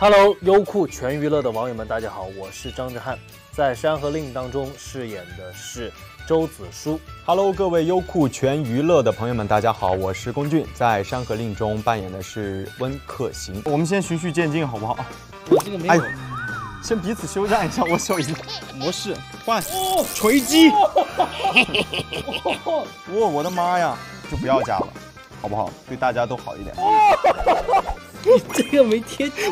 Hello， 优酷全娱乐的网友们，大家好，我是张哲瀚，在《山河令》当中饰演的是周子舒。Hello， 各位优酷全娱乐的朋友们，大家好，我是龚俊，在《山河令》中扮演的是温客行。我们先循序渐进，好不好？我这个没有。哎 先彼此休战一下，我手已经模式换哦，锤击！哦，我的妈呀，就不要加了，好不好？对大家都好一点。你这个没贴紧，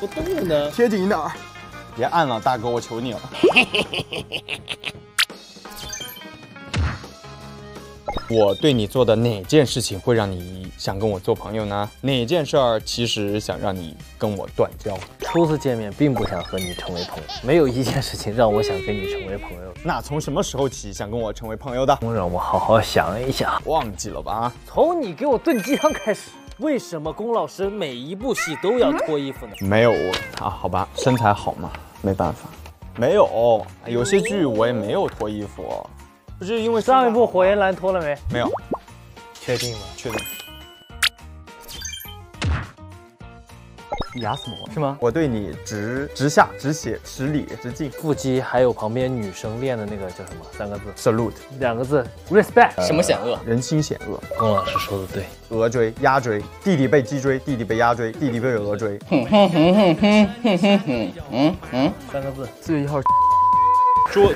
我动了呢。贴紧一点，别按了，大哥，我求你了。我对你做的哪件事情会让你想跟我做朋友呢？哪件事儿其实想让你跟我断交？初次见面并不想和你成为朋友，没有一件事情让我想跟你成为朋友。那从什么时候起想跟我成为朋友的？让我好好想一想，忘记了吧？啊，从你给我炖鸡汤开始。为什么龚老师每一部戏都要脱衣服呢？没有啊，好吧，身材好嘛，没办法。没有，有些剧我也没有脱衣服。 不是因为上一部《火焰蓝》脱了没？没有，确定吗？确定。雅什么？是吗？我对你直下、直写、直理、直进。腹肌还有旁边女生练的那个叫什么？三个字 ，salute。两个字 ，respect。什么险恶？人心险恶。龚老师说的对。鹅追、鸭追，弟弟被鸡追，弟弟被鸭追，弟弟被鹅追。三个字，4月1号。捉。